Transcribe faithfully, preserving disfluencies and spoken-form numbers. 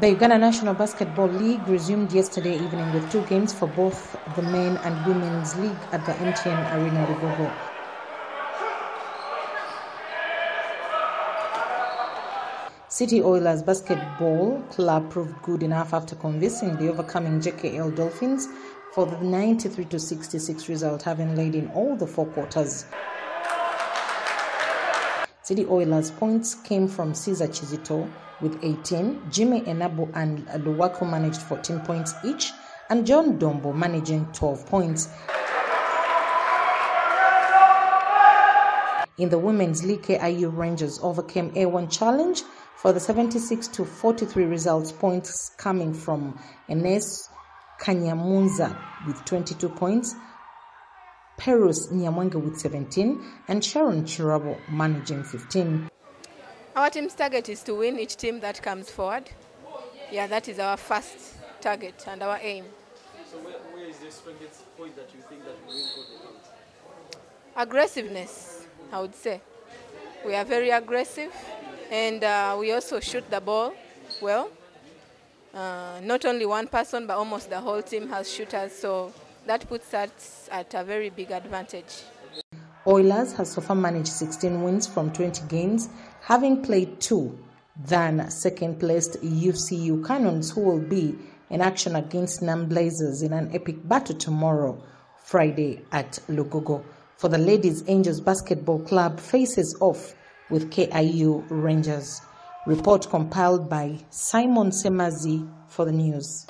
The Uganda National Basketball League resumed yesterday evening with two games for both the men and women's league at the M T N Arena, Lugogo. City Oilers Basketball Club proved good enough after convincing the overcoming J K L Dolphins for the ninety-three to sixty-six result, having laid in all the four quarters. City Oilers' points came from Cesar Chizito with eighteen, Jimmy Enabo and Luwaku managed fourteen points each, and John Dombo managing twelve points. In the Women's League, K I U Rangers overcame A one challenge for the seventy-six to forty-three results, points coming from Enes Kanyamunza with twenty-two points, Heros Nyamwenge with seventeen, and Sharon Chirabo managing fifteen. Our team's target is to win each team that comes forward. Yeah, that is our first target and our aim. So where, where is the strongest point that you think that we will go to? Aggressiveness, I would say. We are very aggressive, and uh, we also shoot the ball well. Uh, not only one person, but almost the whole team has shooters, so that puts us at a very big advantage. Oilers has so far managed sixteen wins from twenty games, having played two than second-placed U C U Canons, who will be in action against Nam Blazers in an epic battle tomorrow, Friday, at Lugogo. For the ladies, Angels Basketball Club faces off with K I U Rangers. Report compiled by Simon Semazi for the news.